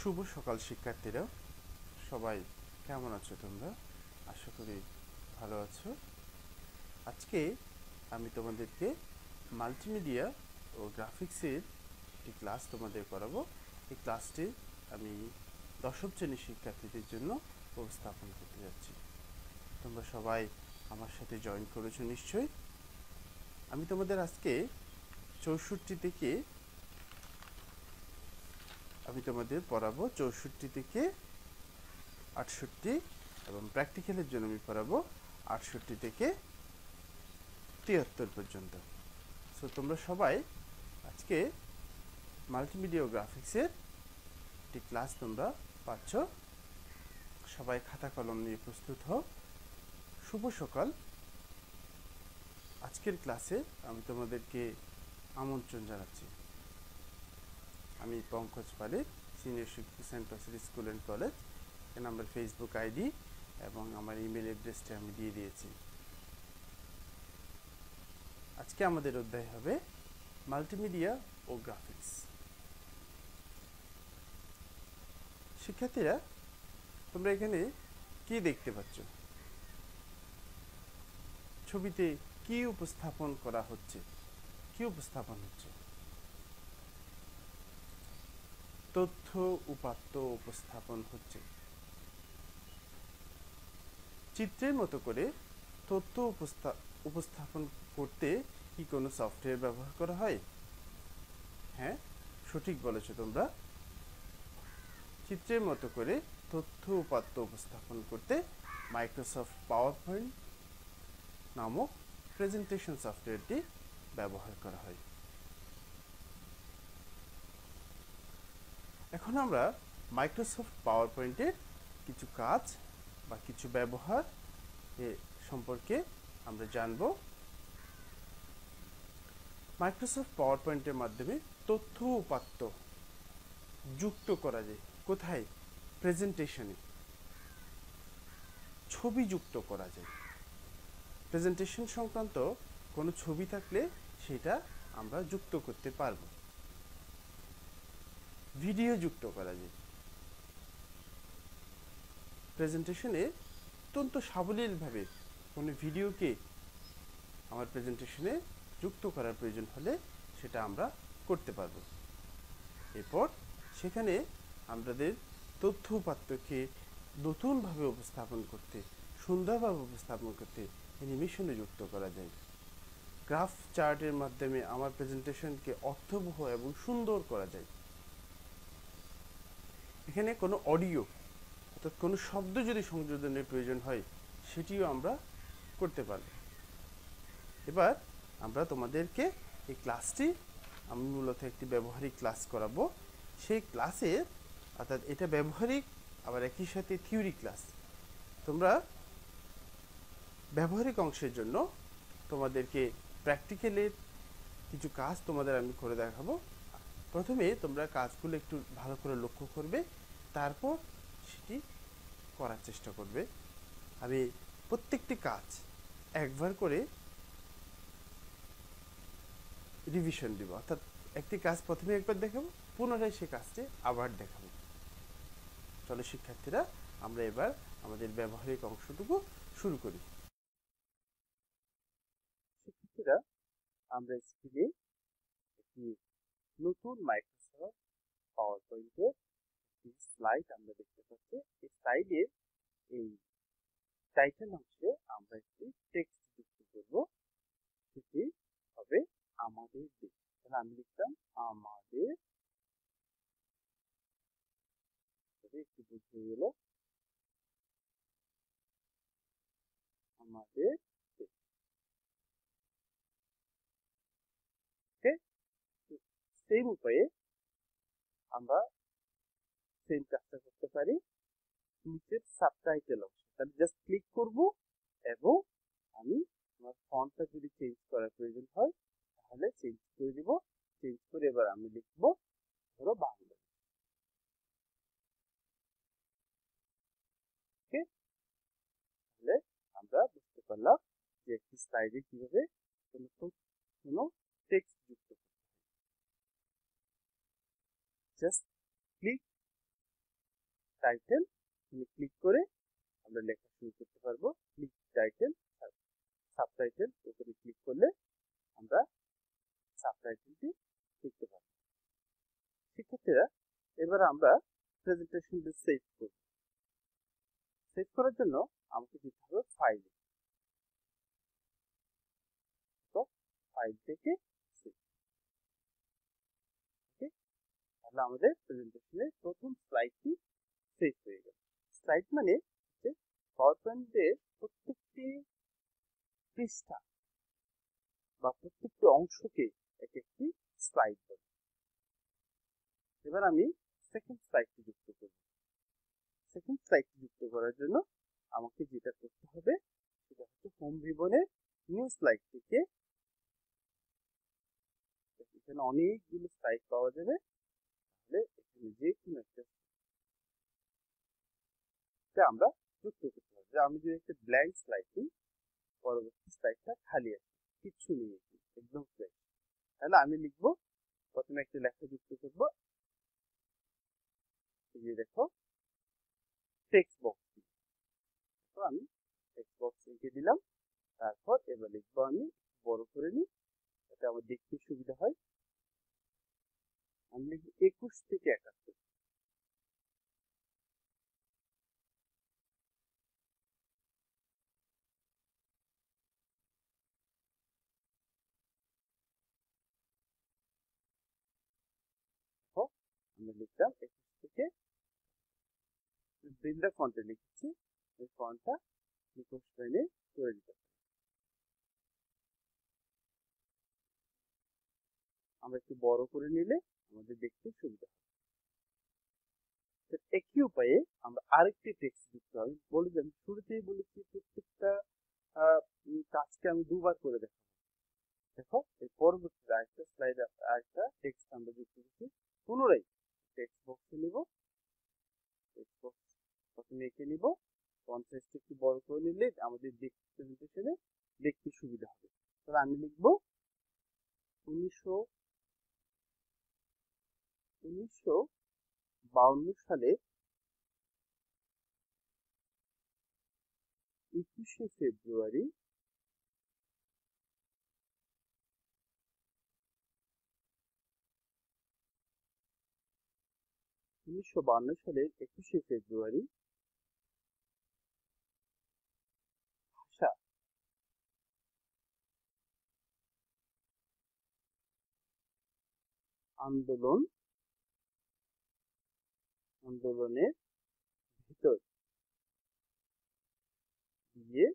শুভ সকাল শিক্ষার্থীরা, সবাই কেমন আছো? তোমরা আশা করি ভালো আছো। আজকে আমি তোমাদেরকে মাল্টিমিডিয়া ও গ্রাফিক্সের একটি ক্লাস তোমাদের করাবো। এই ক্লাসটি আমি দশম শ্রেণীর শিক্ষার্থীদের জন্য উপস্থাপন করতে যাচ্ছি। তোমরা সবাই আমার সাথে জয়েন করেছো নিশ্চয়ই। আমি তোমাদের আজকে 64 থেকে আমি তোমাদের পড়াবো 64 থেকে 68, এবং প্র্যাকটিক্যালের জন্য আমি পড়াবো 68 থেকে 73 পর্যন্ত। সো তোমরা সবাই আজকে মাল্টিমিডিয়া ও গ্রাফিক্সের একটি ক্লাস তোমরা পাচ্ছ। সবাই খাতা কলম নিয়ে প্রস্তুত হও। শুভ সকাল। আজকের ক্লাসে আমি তোমাদেরকে আমন্ত্রণ জানাচ্ছি। আমি পঙ্কজ পালিত, সিনিয়র শিক্ষক, Saint Placid school and college. এখানে আমার ফেসবুক আইডি এবং আমার ইমেল অ্যাড্রেসটা আমি দিয়ে দিয়েছি। আজকে আমাদের অধ্যায় হবে মাল্টিমিডিয়া ও গ্রাফিক্স। শিক্ষার্থীরা, তোমরা এখানে কি দেখতে পাচ্ছ? ছবিতে কি উপস্থাপন করা হচ্ছে? কি উপস্থাপন হচ্ছে? তথ্য উপাত্ত উপস্থাপন হচ্ছে। চিত্রের মতো করে তথ্য উপস্থাপন করতে কি কোনো সফটওয়্যার ব্যবহার করা হয়? হ্যাঁ, সঠিক বলেছো তোমরা। চিত্রের মতো করে তথ্য উপাত্ত উপস্থাপন করতে মাইক্রোসফট পাওয়ার পয়েন্ট নামক প্রেজেন্টেশন সফটওয়্যারটি ব্যবহার করা হয়। এখন আমরা মাইক্রোসফট পাওয়ার পয়েন্টের কিছু কাজ বা কিছু ব্যবহার সম্পর্কে আমরা জানব। মাইক্রোসফট পাওয়ার পয়েন্টের মাধ্যমে তথ্য উপাত্ত যুক্ত করা যায়। কোথায়? প্রেজেন্টেশনে ছবি যুক্ত করা যায়। প্রেজেন্টেশন সংক্রান্ত কোনো ছবি থাকলে সেটা আমরা যুক্ত করতে পারব। ভিডিও যুক্ত করা যায়। প্রেজেন্টেশনে অত্যন্ত সাবলীলভাবে কোনো ভিডিওকে আমার প্রেজেন্টেশনে যুক্ত করার প্রয়োজন হলে সেটা আমরা করতে পারব। এরপর সেখানে আমাদের তথ্য উপাত্তকে নতুনভাবে উপস্থাপন করতে, সুন্দরভাবে উপস্থাপন করতে অ্যানিমেশনে যুক্ত করা যায়। গ্রাফ চার্টের মাধ্যমে আমার প্রেজেন্টেশনকে অর্থবহ এবং সুন্দর করা যায়। এখানে কোনো অডিও অর্থাৎ কোনো শব্দ যদি সংযোজনের প্রয়োজন হয় সেটিও আমরা করতে পারব। এবার আমরা তোমাদেরকে এই ক্লাসটি আমি মূলত একটি ব্যবহারিক ক্লাস করাবো। সেই ক্লাসে অর্থাৎ এটা ব্যবহারিক আবার একই সাথে থিওরি ক্লাস। তোমরা ব্যবহারিক অংশের জন্য তোমাদেরকে প্র্যাকটিক্যালের কিছু কাজ তোমাদের আমি করে দেখাবো। প্রথমে তোমরা কাজগুলো একটু ভালো করে লক্ষ্য করবে, তারপর সেটি করার চেষ্টা করবে। আমি প্রত্যেকটি কাজ একবার করে রিভিশন দেব, অর্থাৎ একটি কাজ প্রথমে একবার দেখাবো, পুনরায় সেই কাজটি আবার দেখাবো। চলো শিক্ষার্থীরা, আমরা এবার আমাদের ব্যবহারিক অংশটুকু শুরু করি। শিক্ষার্থীরা, আমরা স্ক্রিনে একটি নতুন মাইক্রোসফট পাওয়ার পয়েন্টের একটি স্লাইড আমরা দেখতে পাচ্ছি। এই স্লাইডের এই টাইটেল অংশে আমরা একটি টেক্সট যুক্ত করব। সেটি হবে আমাদের দেশ। তাহলে আমি লিখলাম আমাদের, একটু বুঝতে গেল আমাদের। সেম উপায়ে আমরা সেম কাজটা করতে পারি নিচের সাবটাইটেল অংশ। তাহলে জাস্ট ক্লিক করব এবং আমি আমার ফন্টটা যদি চেঞ্জ করার প্রয়োজন হয় তাহলে চেঞ্জ করে দিব। চেঞ্জ করে এবার আমি লিখব ধরো বাংলা। ওকে, তাহলে আমরা বুঝতে পারলাম যে একটি স্লাইডে কিভাবে কোনো টেক্সট যুক্ত। Just click টাইটেল তুমি ক্লিক করে আমরা লেখা শুরু করতে পারবো। ক্লিক টাইটেল সাবটাইটেল উপরে ক্লিক করলে আমরা সাবটাইটেলটি লিখতে পারবো। শিক্ষার্থীরা এবার আমরা প্রেজেন্টেশনটি সেভ করব। সেভ করার জন্য আমাকে যেতে হবে ফাইল, তো ফাইল থেকে সেভ। ওকে, তাহলে আমাদের প্রেজেন্টেশনের প্রথম স্লাইডটি সেভ হয়ে গেল। স্লাইড মানে যে পাওয়ারপয়েন্টের প্রত্যেকটি পৃষ্ঠা বা প্রত্যেকটি অংশকে এক একটি স্লাইড বলে। এবার আমি সেকেন্ড স্লাইডটি যুক্ত করব। সেকেন্ড স্লাইডটি যুক্ত করার জন্য আমাকে যেটা করতে হবে সেটা হচ্ছে হোম রিবনের নিউ স্লাইড থেকে, এখানে অনেকগুলো স্লাইড পাওয়া যাবে, তাহলে এখানে যে কোনো একটা আমরা যুক্ত করতে পারবো। আমি যদি একটা ব্ল্যাঙ্ক স্লাইড দিই, পরবর্তী স্লাইডটা খালি আছে, কিছু নেই, একদম ফ্ল্যাট। তাহলে আমি লিখবো, প্রথমে একটা লেখা যুক্ত করবো। এই দেখো টেক্সট বক্স, তো আমি টেক্সট বক্স লিখে দিলাম। তারপর এবার লিখবো, আমি বড় করে নিই যাতে আমার দেখতে সুবিধা হয়, আমি লিখবো 21 থেকে 71। আমরা লিখলাম 21 থেকে, বৃন্দা ফন্টে লিখেছি, এই ফন্টটা রিকোয়েস্ট লাইনে করে দিতে হবে। আমরা একটু বড় করে নিলে আমাদের দেখতে সুবিধা হবে। তো একই উপায়ে আমরা আরেকটি টেক্সট দিতে হবে। বলেছিলাম, শুরুতেই বলেছি প্রত্যেকটা কাজকে আমি দুবার করে দেখাবো। দেখো এই পরবর্তী আরেকটা স্লাইড, আরেকটা টেক্সট আমরা যুক্ত করছি। পুনরায় টেক্সট বক্সে নিব, টেক্সট বক্স প্রথমে এঁকে নিব, কনটেক্সট একটু বড় করে নিলে আমাদের প্রেজেন্টেশনে দেখতে সুবিধা হবে। তাহলে আমি লিখব 1952 সালের 21শে ফেব্রুয়ারি ভাষা আন্দোলনের ভিতর দিয়ে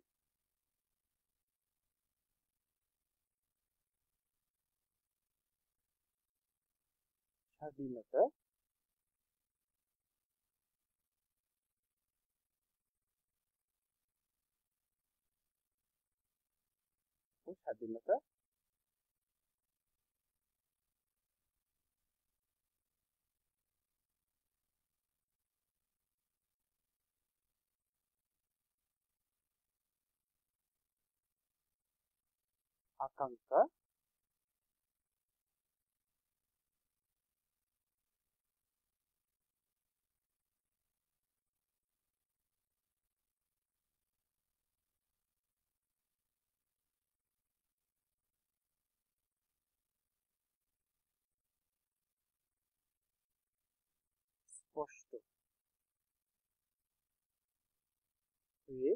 স্বাধীনতা আকাঙ্ক্ষা স্পষ্ট হয়ে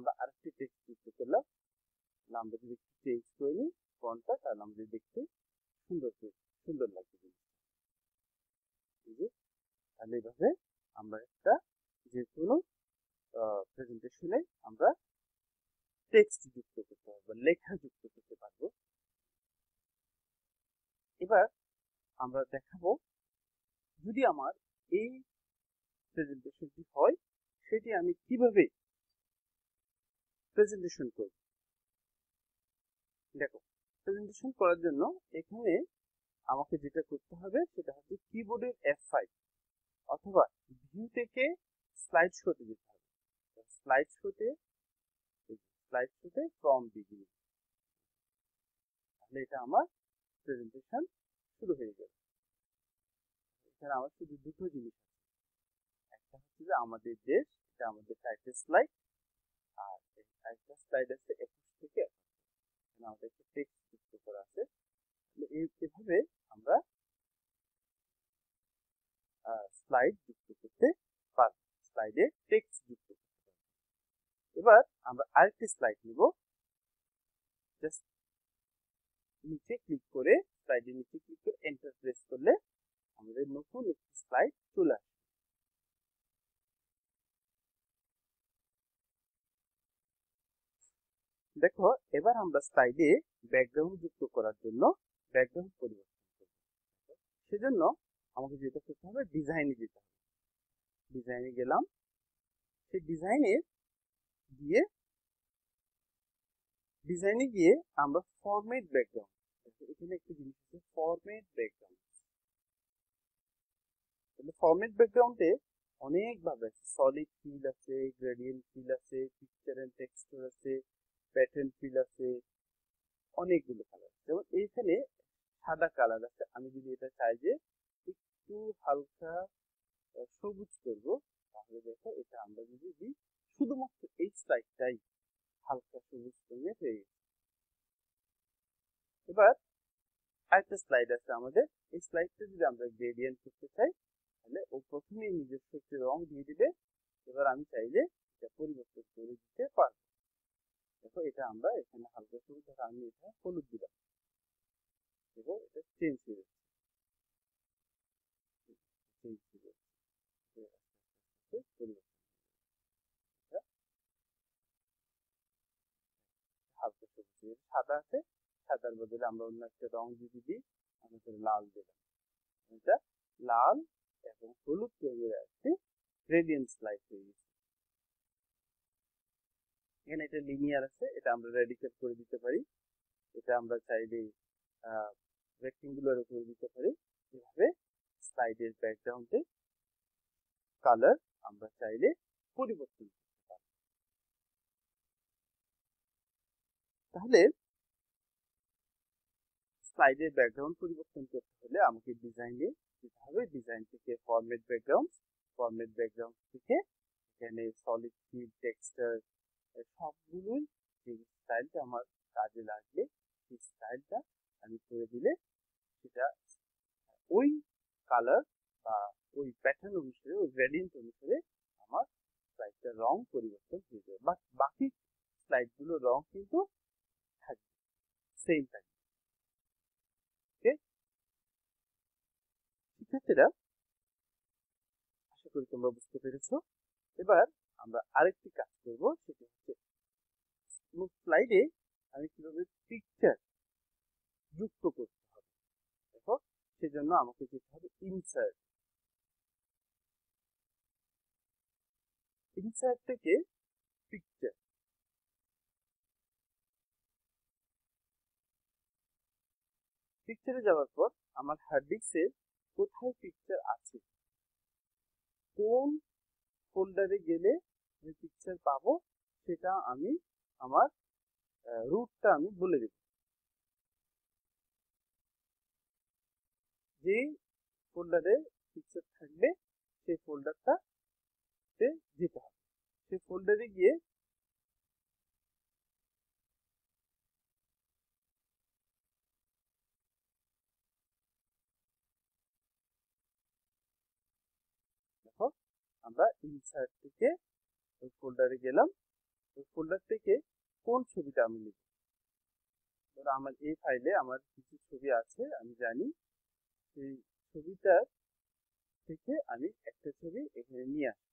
আমরা আরেকটি টেক্সট যুক্ত করলাম। আমরা যদি চেঞ্জ করে নিই ফন্টটা, তাহলে আমাদের দেখতে সুন্দর লাগবে। তাহলে এইভাবে আমরা একটা যে কোনো প্রেজেন্টেশনে আমরা টেক্সট যুক্ত করতে পারবো, লেখা যুক্ত করতে পারবো। এবার আমরা দেখাবো, যদি আমার এই প্রেজেন্টেশনটি হয় সেটি আমি কিভাবে প্রেজেন্টেশন করব। দেখো, প্রেজেন্টেশন করার জন্য এখানে আমাকে যেটা করতে হবে সেটা হচ্ছে কিবোর্ডের F5 অথবা ভিউ থেকে স্লাইড শোতে যেতে হবে। স্লাইড শোতে ফ্রম বিগিনিং এটা আমার প্রেজেন্টেশন শুরু হয়ে যাবে। এখানে আমার শুধু দুটো জিনিস আছে, একটা হচ্ছে যে আমাদের দেশ, এটা আমাদের টাইটেল স্লাইড, আর টাইটেল স্লাইড আছে 21 থেকে 21, আমাদের একটা টেক্সট যুক্ত করা আছে। এইভাবে আমরা স্লাইড যুক্ত করতে পারব, স্লাইডে টেক্সট যুক্ত করতে পারব। এবার আমরা আরেকটি স্লাইড নিব, জাস্ট নিচে ক্লিক করে স্লাইডের নিচে ক্লিক করে এন্টার প্রেস করলে আমাদের নতুন একটি স্লাইড চলে আসবে। দেখো এবার আমরা স্লাইডে ব্যাকগ্রাউন্ড যুক্ত করার জন্য ব্যাকগ্রাউন্ড পরিবর্তন করব। সেজন্য আমাকে যেটা করতে হবে, ডিজাইনে যেতে হবে। ডিজাইনে গেলাম, সেই ডিজাইনে গিয়ে আমরা ফরম্যাট ব্যাকগ্রাউন্ড, এখানে একটা জিনিস আছে ফরম্যাট ব্যাকগ্রাউন্ড। ফরম্যাট ব্যাকগ্রাউন্ডে অনেক ভাবে আছে, সলিড ফিল আছে, গ্রেডিয়েন্ট ফিল আছে, পিকচার এন্ড টেক্সচার আছে, প্যাটার্ন ফিল আছে, অনেকগুলো কালার। যেমন এইখানে সাদা কালার আছে, আমি যদি এটা চাই যে একটু হালকা সবুজ করব, তাহলে দেখো এটা আমরা যদি দিই শুধুমাত্র এই স্লাইডটাই হালকা সবুজ রঙে হয়ে গেছে। এবার আরেকটা স্লাইড আছে আমাদের, এই স্লাইডটা যদি আমরা গ্রেডিয়েন্ট করতে চাই তাহলে ও প্রথমেই নিজস্ব একটি রং দিয়ে দিবে। এবার আমি চাইলে এটা পরিবর্তন করে দিতে পারবো। দেখো এটা আমরা এখানে হালকা সবুজ, আমি এটা হলুদ দিলাম, দেখো এটা চেঞ্জ হয়ে যাচ্ছে। হালকা সবুজ, সাদা আছে, সাদার বদলে আমরা অন্য একটা রং যদি দিই, আমাদের লাল দিলাম, এটা লাল এবং হলুদ তৈরি আছে, গ্রেডিয়েন্ট স্লাইড হয়ে গেছে। এখানে এটা লিনিয়ার আছে, এটা আমরা রেডিকেট করে দিতে পারি, এটা আমরা চাইলে রেক্টেঙ্গুলারও করে দিতে পারি। এভাবে স্লাইডের ব্যাকগ্রাউন্ডে কালার আমরা চাইলে পরিবর্তন করতে পারি। তাহলে স্লাইডের ব্যাকগ্রাউন্ড পরিবর্তন করতে হলে আমাকে ডিজাইনে যেতে হবে, ডিজাইন থেকে ফরম্যাট ব্যাকগ্রাউন্ড, ফরম্যাট ব্যাকগ্রাউন্ড থেকে এখানে সলিড ফিল, টেক্সচার, সবগুলোই যে স্টাইলটা আমার কাজে লাগবে সেই স্টাইলটা আমি করে দিলে সেটা ওই কালার বা ওই প্যাটার্ন অনুসারে, ওই গ্রেডিয়েন্ট অনুসারে আমার স্লাইডটা রং পরিবর্তন হয়ে যাবে। বাকি স্লাইডগুলো রং কিন্তু থাকবে, সেম থাকবে। ওকে শিক্ষার্থীরা, আশা করি তোমরা বুঝতে পেরেছো। এবার আমরা আরেকটি কাজ করব, সেটা হচ্ছে স্লাইডে আমি কিভাবে পিকচার যুক্ত করতে হবে। দেখো সেজন্য আমাকে যেতে হবে ইনসার্ট, ইনসার্ট থেকে পিকচার। পিকচারে যাওয়ার পর আমার হার্ড ডিস্কে কোথায় পিকচার আছে, কোন ফোল্ডারে গেলে আমি পিকচার পাবো, সেটা আমি আমার রুটটা আমি বলে দেব। যে ফোল্ডারে পিকচার থাকবে সেই ফোল্ডারটা যেতে হবে। সেই ফোল্ডারে গিয়ে আমরা ইনসার্ট থেকে ওই ফোল্ডারে গেলাম, ওই ফোল্ডার থেকে কোন ছবিটা আমি নিব। ধরো আমার এই ফাইলে আমার কিছু ছবি আছে, আমি জানি সেই ছবিটা থেকে আমি একটা ছবি এখানে নিয়ে আসি।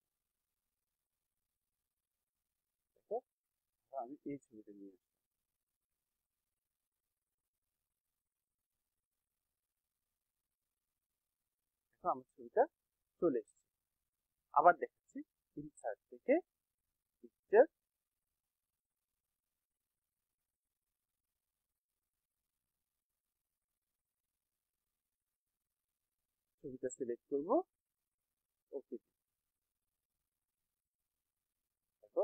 আমি এই ছবিটা নিয়ে আসি, আমার ছবিটা চলে এসেছে। আবার দেখাচ্ছি, ইনসার্ট থেকে পিকচার, ছবিটা সিলেক্ট করব, ওকে। দেখো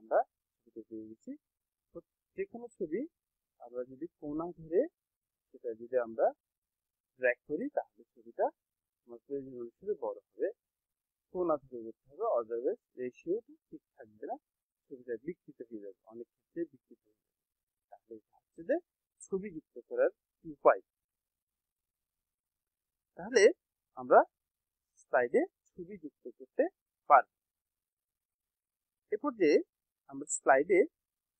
আমরা ছবিটা পেয়ে গেছি। যেকোনো ছবি আমরা যদি কোণা ধরে আমরা ড্র্যাগ করি তাহলে ছবিটা আমার প্রয়োজন অনুসারে বড় হবে, কোনা থেকে করতে হবে, অদারওয়াইজ রেশিও ঠিক থাকবে না, ছবিটা বিকৃত হয়ে যাবে, অনেক ক্ষেত্রে বিকৃত হয়ে যাবে। তাহলে এটা হচ্ছে যে ছবি যুক্ত করার উপায়। তাহলে আমরা স্লাইডে ছবি যুক্ত করতে পারব। এরপর যে আমরা স্লাইডে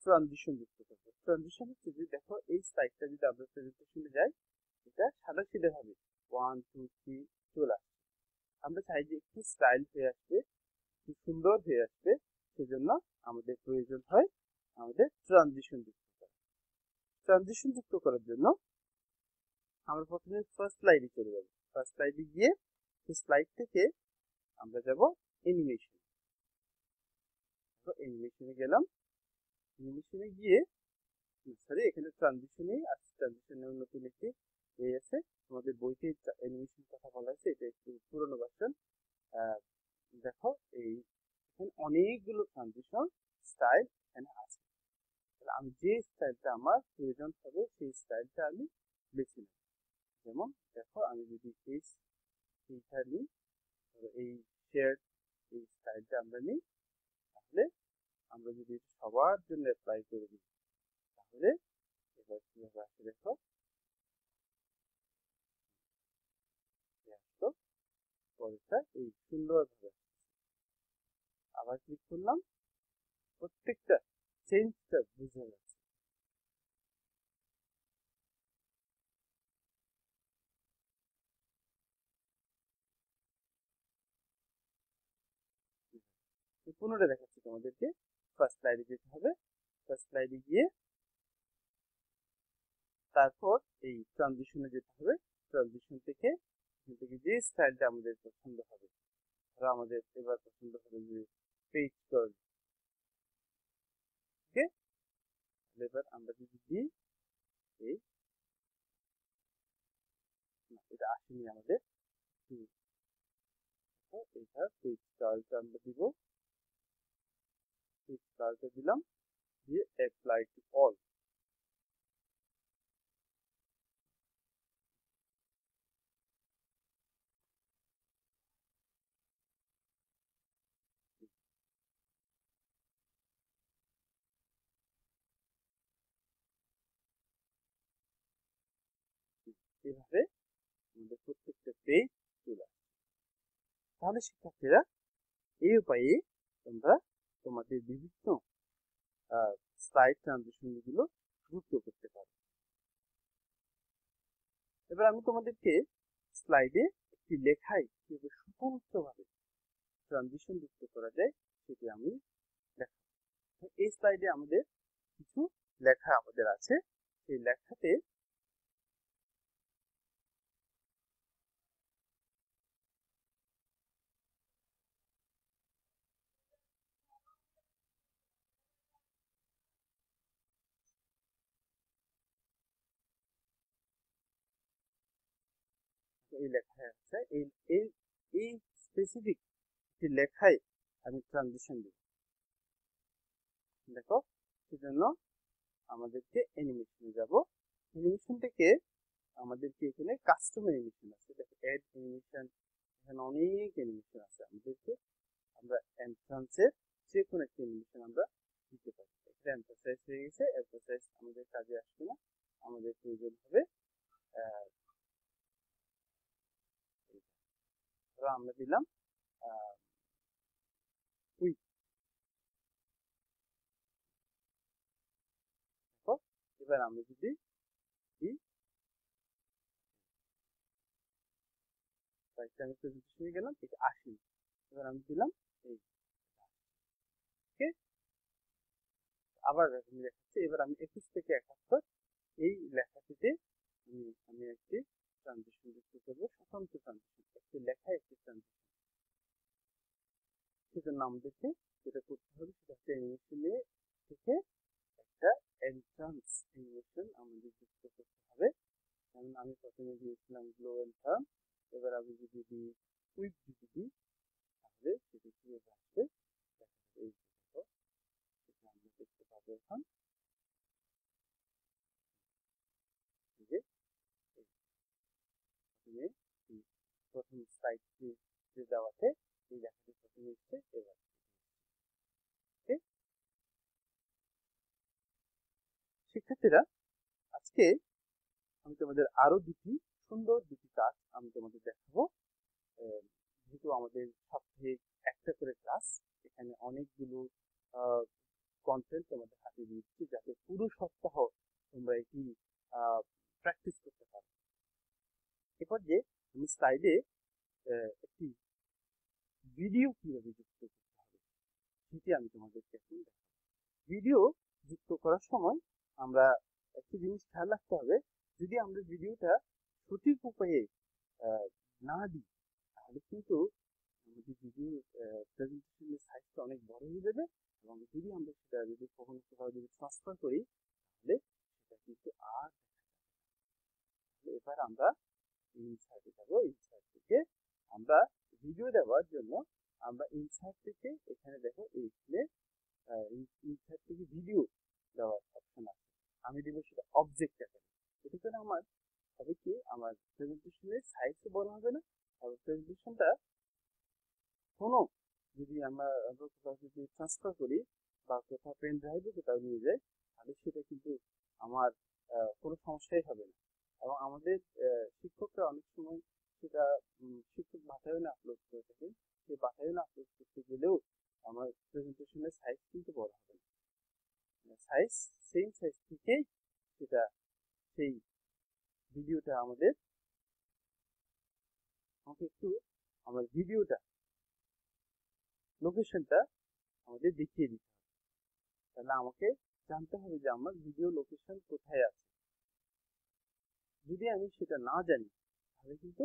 ট্রানজিশন যুক্ত করবো। ট্রানজিশন হচ্ছে যে দেখো এই স্লাইডটা যদি আমরা প্রেজেন্টেশনে যাই এটা সাদা সিধা হবে 1 2 3 চলে আসবে। আমরা চাই যে একটু স্টাইল হয়ে আসবে, একটু সুন্দর হয়ে আসবে, সেজন্য আমাদের প্রয়োজন হয় আমাদের ট্রানজিশন যুক্ত করা। ট্রানজিশন যুক্ত করার জন্য আমরা প্রথমে ফার্স্ট স্লাইডে চলে যাবো। ফার্স্ট স্লাইডে গিয়ে সেই স্লাইড থেকে আমরা যাব অ্যানিমেশন। অ্যানিমেশনে গেলাম, অ্যানিমেশনে গিয়ে সরি এখানে ট্রানজিশনে আছে, ট্রানজিশনের নতুন একটি এই আছে আমাদের বইতে অ্যানিমেশন কথা বলা আছে, এটা একটু পুরনো ভার্সন। দেখো এই এখানে অনেকগুলো ট্রানজিশন স্টাইল এখানে আছে। তাহলে আমি যে স্টাইলটা আমার প্রয়োজন হবে সেই স্টাইলটা আমি বেছে নেব। যেমন দেখো আমি যদি এইটা নিই, এই শেড এই স্টাইলটা আমরা নিই, তাহলে আমরা যদি সবার জন্য অ্যাপ্লাই করে দিই তাহলে এবার কিভাবে আসে দেখো পরেরটা এই সুন্দরভাবে। আবার ক্লিক করলাম, প্রত্যেকটা চেঞ্জটা বুঝে যাচ্ছে। পুনরায় দেখাচ্ছি তোমাদেরকে, ফার্স্ট স্লাইডে যেতে হবে, ফার্স্ট স্লাইডে গিয়ে তারপর এই ট্রানজিশনে যেতে হবে। ট্রানজিশন থেকে যে স্টাইলটা আমাদের পছন্দ হবে, ধরো আমাদের এবার পছন্দ হবে যে পেজ কার্ড, ওকে এবার আমরা যদি দিই এই এটা আসেনি আমাদের, এইটা পেজ কার্ডটা আমরা দিব, পেজ কার্ডটা দিলাম দিয়ে অ্যাপ্লাই টু অল। এইভাবে আমাদের প্রত্যেকটা পেজ চলে আসে। তাহলে শিক্ষার্থীরা এই উপায়ে তোমরা তোমাদের বিভিন্ন স্লাইড ট্রানজিশন গুলো যুক্ত করতে পারো। এবার আমি তোমাদেরকে স্লাইডে একটি লেখায় কিভাবে স্বতন্ত্রভাবে ট্রানজিশন যুক্ত করা যায় সেটি আমি দেখাবো। এই স্লাইডে আমাদের কিছু লেখা আমাদের আছে, সেই লেখাতে এই লেখায় আছে এই স্পেসিফিক লেখায় আমি ট্রানজিশন দিব। দেখো সেজন্য আমাদেরকে অ্যানিমেশনে যাব। অ্যানিমেশন থেকে আমাদেরকে এখানে কাস্টম অ্যানিমেশন আছে, দেখো অ্যাড অ্যানিমেশন, এখানে অনেক অ্যানিমেশন আছে আমাদেরকে। আমরা এন্ট্রান্সের যে কোনো একটা অ্যানিমেশন আমরা দিতে পারি। এখানে এমফাসাইজ হয়ে গেছে, এমফাসাইজ আমাদের কাজে আসবে না, আমাদের প্রয়োজন হবে আমরা দিলাম উইক। এবার আমরা যদি গেলাম এটা আসি, এবার আমি দিলাম এই ওকে। আবার দেখাচ্ছি, এবার আমি 21 থেকে 71 এই লেখাটিতে আমি একটি ট্রানজিশন যুক্ত করবো, স্বতন্ত্র ট্রানজিশন, একটি লেখা একটি ট্রানজিশন। সেজন্য আমাদেরকে যেটা করতে হবে সেটা হচ্ছে অ্যানিমেশনে থেকে একটা এন্ট্রান্স অ্যানিমেশন আমাদের যুক্ত করতে হবে। কারণ আমি প্রথমে দিয়েছিলাম গ্লো এন্ট্রান্স, এবার আমি যদি দিই উইথ যদি দিই তাহলে সেটা কিভাবে আসবে এই সেটা আমরা দেখতে পাবো। এখন প্রথম স্লাইডটি যে দেওয়াতে এই লেখাটি প্রথমে এসেছে এবার ঠিক শিক্ষার্থীরা আজকে আমি তোমাদের আরো দুটি সুন্দর দুটি কাজ আমি তোমাদের দেখাবো যেহেতু আমাদের সপ্তাহে একটা করে ক্লাস এখানে অনেকগুলো কন্টেন্ট তোমাদের হাতে দিচ্ছি যাতে পুরো সপ্তাহ তোমরা এটি প্র্যাকটিস করতে পারো এরপর যে আমি স্লাইডে একটি ভিডিও কিভাবে যুক্ত করতে হবে সেটি আমি তোমাদেরকে এখন দেখাবো ভিডিও যুক্ত করার সময় আমরা একটি জিনিস খেয়াল রাখতে হবে যদি আমরা ভিডিওটা সঠিক উপায়ে না দিই তাহলে কিন্তু আমাদের ভিডিও প্রেজেন্টেশনের সাইজটা অনেক বড় হয়ে যাবে এবং যদি আমরা সেটা যদি কখনো কোথাও যদি ট্রান্সফার করি তাহলে সেটা কিন্তু আর এবার আমরা ইনসার্টে যাবো ইনসার্ট থেকে আমরা ভিডিও দেওয়ার জন্য আমরা ইনসার্ট থেকে এখানে দেখো এই প্লে ইনসার্ট থেকে ভিডিও দেওয়ার অপশন আছে আমি দেবো সেটা অবজেক্ট আকারে এতে করে আমার হবে কি আমার প্রেজেন্টেশনের সাইজ বড় হবে না আর প্রেজেন্টেশনটা কোনো যদি আমরা কোথাও যদি ট্রান্সফার করি বা কোথাও পেন ড্রাইভে কোথাও নিয়ে যাই তাহলে সেটা কিন্তু আমার কোনো সমস্যাই হবে না এবং আমাদের শিক্ষকরা অনেক সময় সেটা শিক্ষক বাতায়নে আপলোড করে থাকেন সেই বাতায়নে আপলোড করতে গেলেও আমার প্রেজেন্টেশনের সাইজ কিন্তু বড় হবে না সাইজ সেম সাইজ থেকেই সেটা সেই ভিডিওটা আমাদের আমাকে একটু আমার ভিডিওটা লোকেশনটা আমাদের দেখিয়ে দিতে হবে তাহলে আমাকে জানতে হবে যে আমার ভিডিও লোকেশন কোথায় আছে যদি আমি সেটা না জানি তাহলে কিন্তু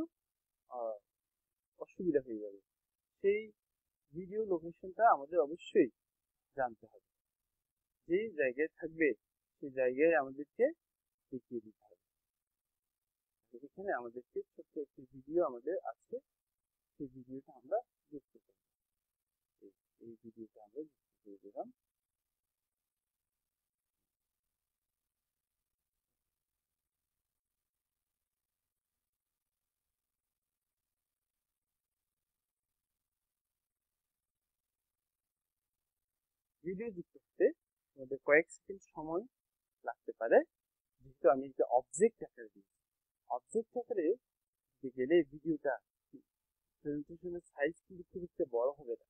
অসুবিধা হয়ে যাবে সেই ভিডিও লোকেশনটা আমাদের অবশ্যই জানতে হবে যে জায়গায় থাকবে সেই জায়গায় আমাদেরকে দেখিয়ে দিতে হবে এখানে আমাদেরকে ছোট্ট একটি ভিডিও আমাদের আছে সেই ভিডিওটা আমরা যুক্ত করব এই ভিডিওটা আমরা যুক্ত করে দিলাম ভিডিও যুক্ত করতে আমাদের কয়েক সেকেন্ড সময় লাগতে পারে যেহেতু আমি এটা অবজেক্ট আকারে দিই অবজেক্ট আকারে গেলে ভিডিওটা প্রেজেন্টেশনের সাইজ কিন্তু খুব একটা বড় হবে না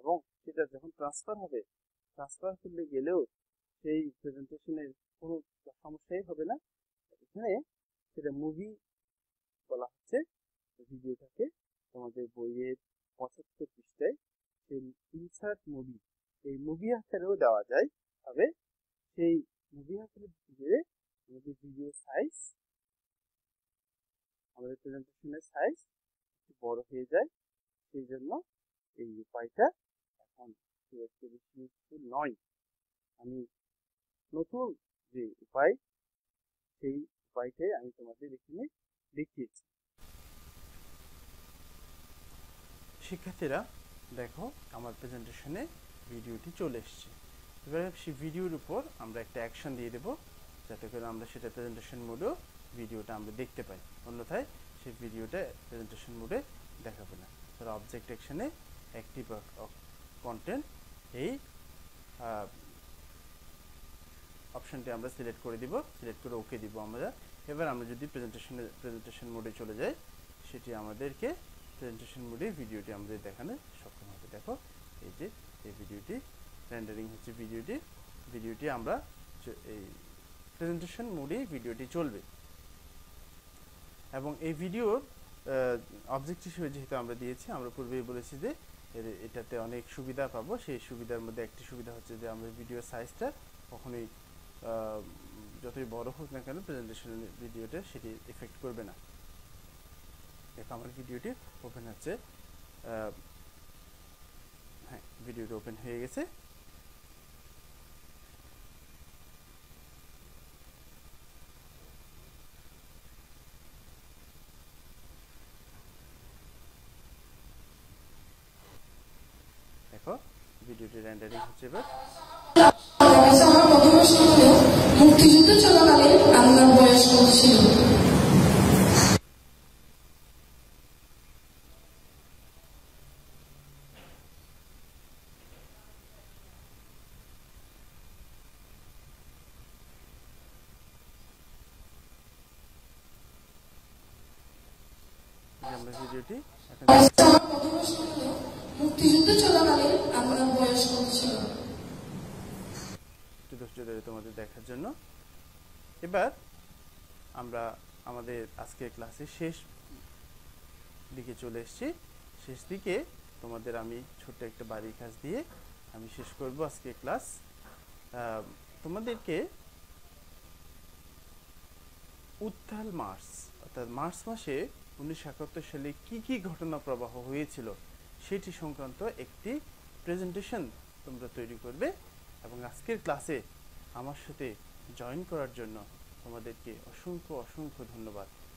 এবং সেটা যখন ট্রান্সফার হবে ট্রান্সফার করলে গেলেও সেই প্রেজেন্টেশনের কোনো সমস্যাই হবে না এখানে সেটা মুভি বলা হচ্ছে ভিডিওটাকে তোমাদের বইয়ের ৭৫ পৃষ্ঠায় সেই ইনসার্ট মুভি এই মুভি আকারেও দেওয়া যায় তবে সেই মুভি আকারে দিয়ে আমাদের ভিডিও সাইজ আমাদের প্রেজেন্টেশনের সাইজ একটু বড় হয়ে যায় সেই জন্য এই উপায়টা এখন খুব একটা বেশি নয় আমি নতুন যে উপায় সেই উপায়টাই আমি তোমাদের এখানে দেখিয়েছি শিক্ষার্থীরা দেখো আমার প্রেজেন্টেশনে ভিডিওটি চলে এসছে এবারে সেই ভিডিওর উপর আমরা একটা অ্যাকশন দিয়ে দেবো যাতে করে আমরা সেটা প্রেজেন্টেশন মোডেও ভিডিওটা আমরা দেখতে পাই অন্যথায় সেই ভিডিওটা প্রেজেন্টেশন মোডে দেখাবে না তাহলে অবজেক্ট অ্যাকশনে অ্যাক্টিভ কন্টেন্ট এই অপশনটি আমরা সিলেক্ট করে দিব সিলেক্ট করে ওকে দিব আমরা এবার আমরা যদি প্রেজেন্টেশন মোডে চলে যাই সেটি আমাদেরকে প্রেজেন্টেশন মোডে ভিডিওটি আমাদের দেখানো সক্ষম হবে দেখো এই যে এই ভিডিওটি রেন্ডারিং হচ্ছে ভিডিওটি আমরা এই প্রেজেন্টেশন মোডে ভিডিওটি চলবে এবং এই ভিডিওর অবজেক্ট হিসেবে যেহেতু আমরা দিয়েছি আমরা পূর্বেই বলেছি যে এটাতে অনেক সুবিধা পাবো সেই সুবিধার মধ্যে একটি সুবিধা হচ্ছে যে আমরা ভিডিওর সাইজটা কখনোই যতই বড় হোক না কেন প্রেজেন্টেশন ভিডিওটা সেটি এফেক্ট করবে না দেখো আমার ভিডিওটি ওপেন হচ্ছে হ্যাঁ ভিডিওটা ওপেন হয়ে গেছে দেখো ভিডিওটি রেন্ডারিং হচ্ছে এবার মুক্তিযুদ্ধ চলাকালে আমার বয়স কত ছিল আমরা যেটি মুক্তিযুদ্ধ চলাকালে আমরা বয়স কম ছিল দর্শকদের তোমাদের দেখার জন্য এবার আমরা আমাদের আজকে ক্লাসে শেষ দিকে চলে এসেছি শেষ দিকে তোমাদের আমি ছোট একটা বাড়ির কাজ দিয়ে আমি শেষ করব আজকে ক্লাস তোমাদেরকে উত্তাল মার্চ অর্থাৎ মার্চ মাসে ১৯৭১ সালে কি ঘটনা প্রবাহ হয়েছিল সেটি সংক্রান্ত একটি প্রেজেন্টেশন তোমরা তৈরি করবে এবং আজকের ক্লাসে আমার সাথে জয়েন করার জন্য তোমাদেরকে অসংখ্য ধন্যবাদ